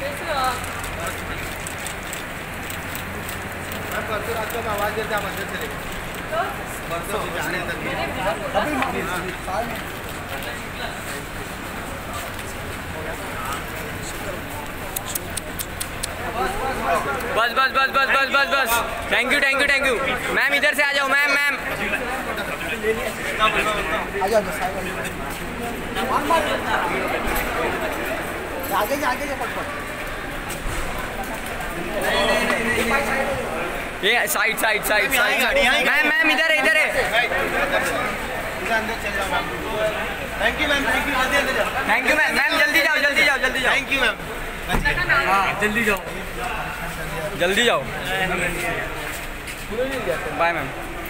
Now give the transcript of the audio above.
कैसे हो आप? परसों रात को आवाज देता मंदिर चले गए परसों जाने तक अभी साल में बस बस बस बस बस बस बस thank you thank you thank you ma'am इधर से आ जाओ मैम मैम आ जाओ आगे जा आगे जा फटाफट ये side side side side ma'am ma'am इधर है thank you ma'am thank you जल्दी जाओ थैंक यू मैम मैम जल्दी जाओ जल्दी जाओ जल्दी जाओ थैंक यू मैम जल्दी जाओ बाय मैम।